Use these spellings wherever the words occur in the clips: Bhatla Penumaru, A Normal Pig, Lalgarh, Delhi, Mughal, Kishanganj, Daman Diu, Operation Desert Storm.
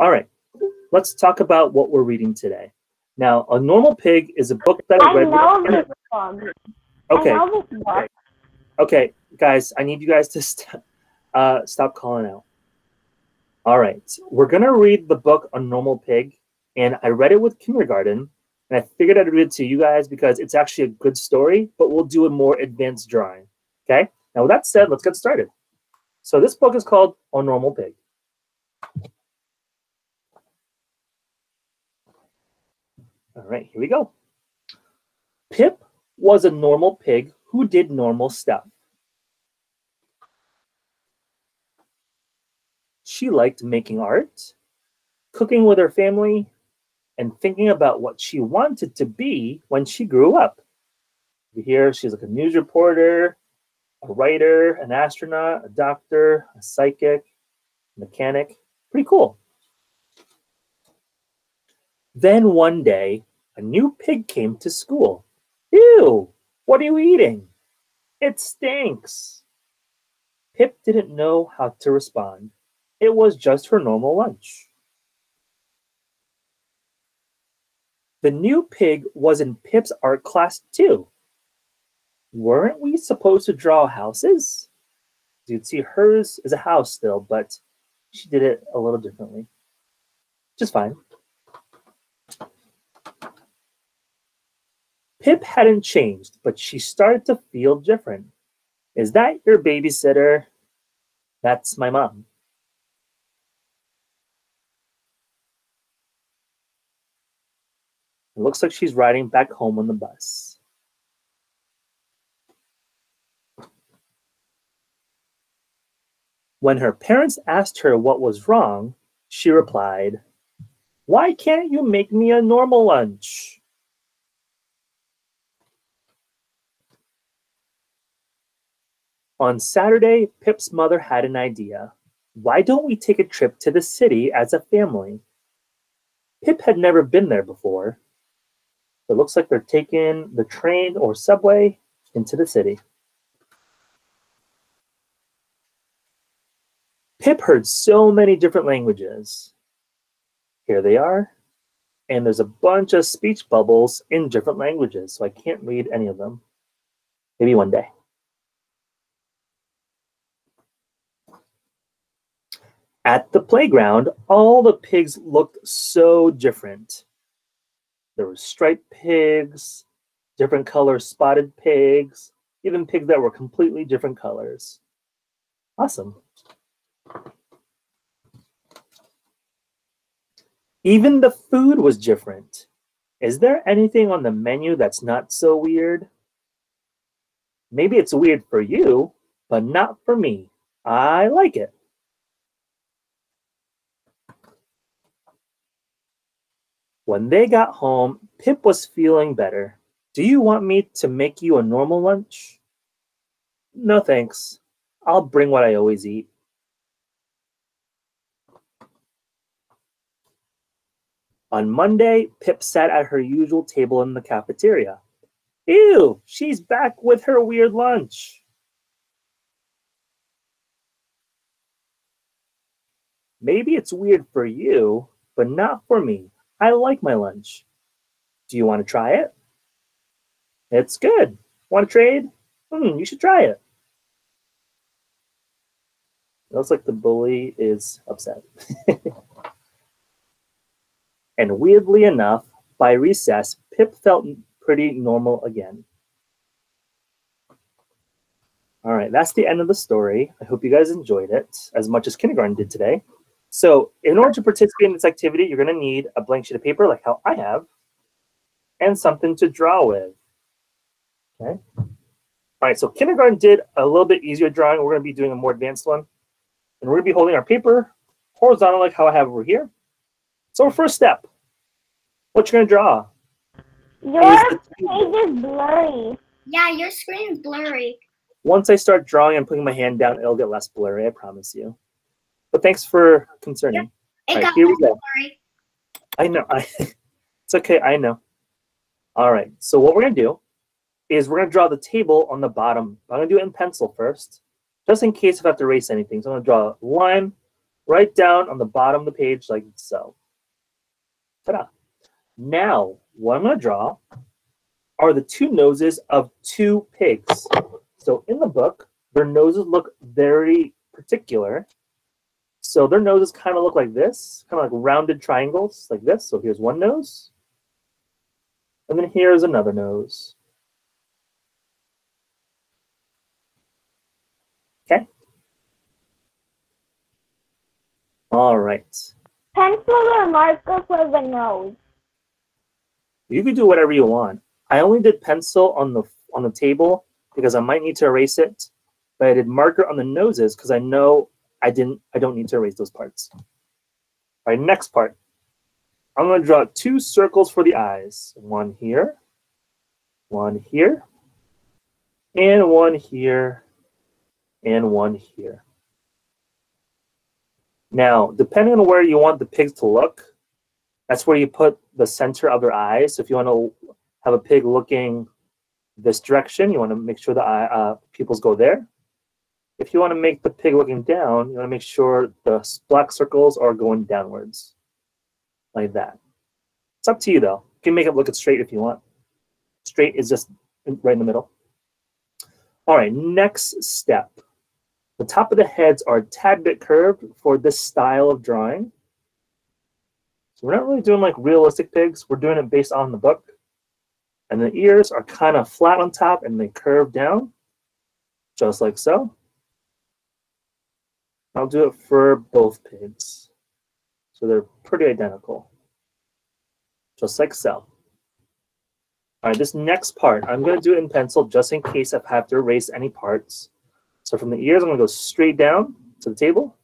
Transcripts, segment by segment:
All right, let's talk about what we're reading today. Now, A Normal Pig is a book that I read. Okay, guys, I need you guys to stop calling out. All right, we're going to read the book A Normal Pig, and I read it with kindergarten, and I figured I'd read it to you guys because it's actually a good story, but we'll do a more advanced drawing, okay? Now, with that said, let's get started. So this book is called A Normal Pig. All right, here we go. Pip was a normal pig who did normal stuff. She liked making art, cooking with her family, and thinking about what she wanted to be when she grew up. Here, she's like a news reporter, a writer, an astronaut, a doctor, a psychic, a mechanic. Pretty cool. Then one day, a new pig came to school. Ew, what are you eating? It stinks. Pip didn't know how to respond. It was just her normal lunch. The new pig was in Pip's art class too. Weren't we supposed to draw houses? You'd see hers is a house still, but she did it a little differently. Just fine. Pip hadn't changed, but she started to feel different. Is that your babysitter? That's my mom. It looks like she's riding back home on the bus. When her parents asked her what was wrong, she replied, "Why can't you make me a normal lunch?" On Saturday, Pip's mother had an idea. Why don't we take a trip to the city as a family? Pip had never been there before. It looks like they're taking the train or subway into the city. Pip heard so many different languages. Here they are. And there's a bunch of speech bubbles in different languages, so I can't read any of them. Maybe one day. At the playground, all the pigs looked so different. There were striped pigs, different color spotted pigs, even pigs that were completely different colors. Awesome. Even the food was different. Is there anything on the menu that's not so weird? Maybe it's weird for you, but not for me. I like it. When they got home, Pip was feeling better. Do you want me to make you a normal lunch? No, thanks. I'll bring what I always eat. On Monday, Pip sat at her usual table in the cafeteria. Ew, she's back with her weird lunch. Maybe it's weird for you, but not for me. I like my lunch. Do you want to try it? It's good. Want to trade? You should try it. It looks like the bully is upset. And weirdly enough, by recess, Pip felt pretty normal again. All right, that's the end of the story. I hope you guys enjoyed it as much as kindergarten did today. So in order to participate in this activity, you're going to need a blank sheet of paper like how I have and something to draw with. Okay. All right, so kindergarten did a little bit easier drawing. We're going to be doing a more advanced one. And we're going to be holding our paper horizontal like how I have over here. So first step, what you're going to draw? Your page is blurry. Yeah, your screen is blurry. Once I start drawing and putting my hand down, it'll get less blurry, I promise you. But thanks for concerning. Yep. All right, here we go. Blurry. I know. It's okay. I know. All right. So what we're going to do is we're going to draw the table on the bottom. I'm going to do it in pencil first, just in case if I have to erase anything. So I'm going to draw a line, right down on the bottom of the page like so. Ta-da. Now, what I'm going to draw are the two noses of two pigs. So in the book, their noses look very particular. So their noses kind of look like this, kind of like rounded triangles like this. So here's one nose. And then here's another nose. Okay. All right. Pencil or marker for the nose? You can do whatever you want. I only did pencil on the table because I might need to erase it, but I did marker on the noses because I know I don't need to erase those parts. All right, next part. I'm going to draw two circles for the eyes. One here, and one here, and one here. Now, depending on where you want the pigs to look, that's where you put the center of their eyes. So if you want to have a pig looking this direction, you want to make sure the pupils go there. If you want to make the pig looking down, you want to make sure the black circles are going downwards, like that. It's up to you, though. You can make it look at straight if you want. Straight is just right in the middle. All right, next step. The top of the heads are a tad bit curved for this style of drawing. So we're not really doing like realistic pigs. We're doing it based on the book. And the ears are kind of flat on top and they curve down, just like so. I'll do it for both pigs. So they're pretty identical, just like so. All right, this next part, I'm going to do it in pencil just in case I have to erase any parts. So from the ears, I'm going to go straight down to the table,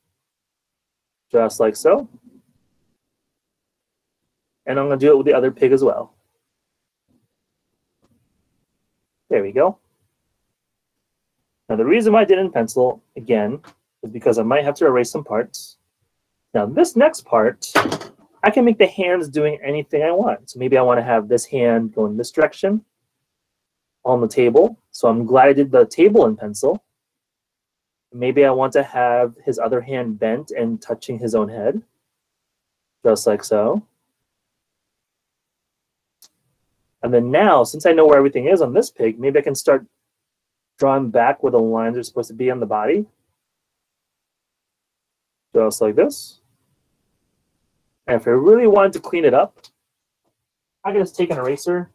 just like so. And I'm going to do it with the other pig as well. There we go. Now, the reason why I did it in pencil, again, is because I might have to erase some parts. Now, this next part, I can make the hands doing anything I want. So maybe I want to have this hand go in this direction on the table. So I'm glad I did the table in pencil. Maybe I want to have his other hand bent and touching his own head, just like so. And then now, since I know where everything is on this pig, maybe I can start drawing back where the lines are supposed to be on the body. Just like this. And if I really wanted to clean it up, I can just take an eraser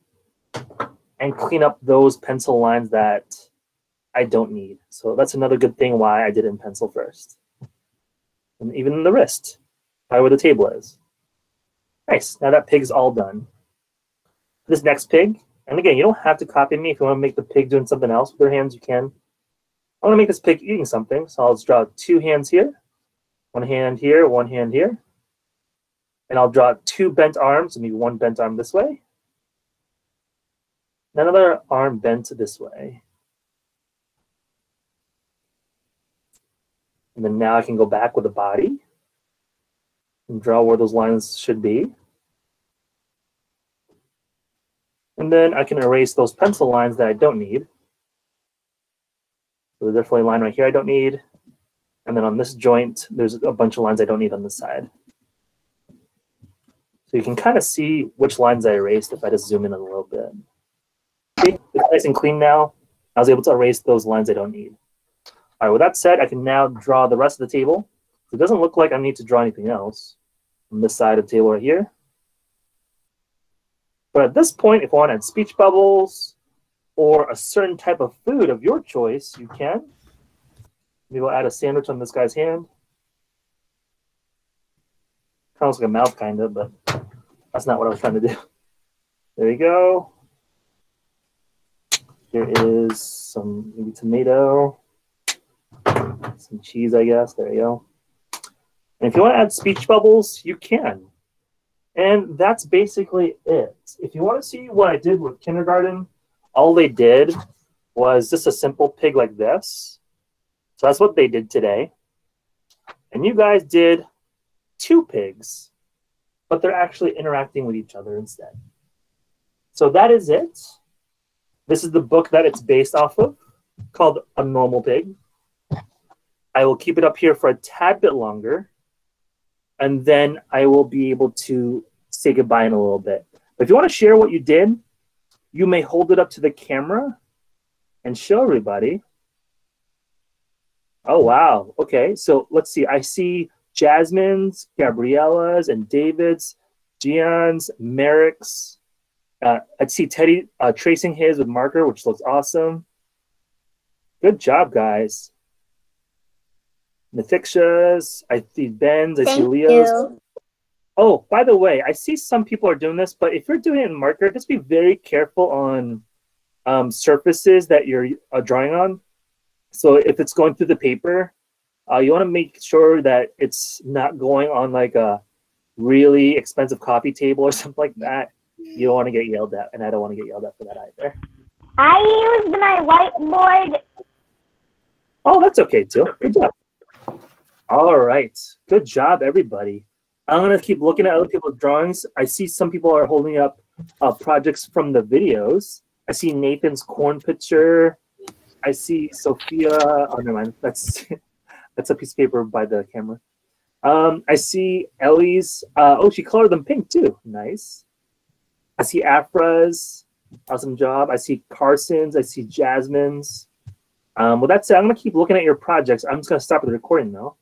and clean up those pencil lines that I don't need. So that's another good thing why I did it in pencil first. And even the wrist, right where the table is. Nice. Now that pig's all done. This next pig, and again, you don't have to copy me. If you want to make the pig doing something else with their hands, you can. I want to make this pig eating something, so I'll just draw two hands here, one hand here, one hand here. And I'll draw two bent arms, maybe one bent arm this way, and another arm bent this way. And then now I can go back with the body and draw where those lines should be. And then I can erase those pencil lines that I don't need. So there's definitely a line right here I don't need. And then on this joint, there's a bunch of lines I don't need on this side. So you can kind of see which lines I erased if I just zoom in a little bit. See, it's nice and clean now. I was able to erase those lines I don't need. All right, with that said, I can now draw the rest of the table. It doesn't look like I need to draw anything else on this side of the table right here. But at this point, if you want to add speech bubbles or a certain type of food of your choice, you can. Maybe we'll add a sandwich on this guy's hand. Kind of looks like a mouth, kind of, but that's not what I was trying to do. There we go. Here is some maybe tomato, some cheese, I guess. There we go. And if you want to add speech bubbles, you can. And that's basically it. If you want to see what I did with kindergarten, all they did was just a simple pig like this. So that's what they did today. And you guys did two pigs, but they're actually interacting with each other instead. So that is it. This is the book that it's based off of, called A Normal Pig. I will keep it up here for a tad bit longer. and then I will be able to say goodbye in a little bit. But if you want to share what you did, you may hold it up to the camera and show everybody. Oh, wow. Okay, so let's see. I see Jasmine's, Gabriella's, and David's, Gian's, Merrick's. I see Teddy tracing his with marker, which looks awesome. Good job, guys. Nathiksha's, I see Ben's, I see Leo's. You. Oh, by the way, I see some people are doing this, but if you're doing it in marker, just be very careful on surfaces that you're drawing on. So if it's going through the paper, you want to make sure that it's not going on like a really expensive coffee table or something like that. You don't want to get yelled at, and I don't want to get yelled at for that either. I used my whiteboard. Oh, that's okay too. Good job. All right. Good job, everybody. I'm going to keep looking at other people's drawings. I see some people are holding up projects from the videos. I see Nathan's corn picture. I see Sophia. Oh, never mind. That's a piece of paper by the camera. I see Ellie's. Oh, she colored them pink too. Nice. I see Afra's. Awesome job. I see Carson's. I see Jasmine's. Well, that's it. I'm going to keep looking at your projects. I'm just going to stop the recording, though.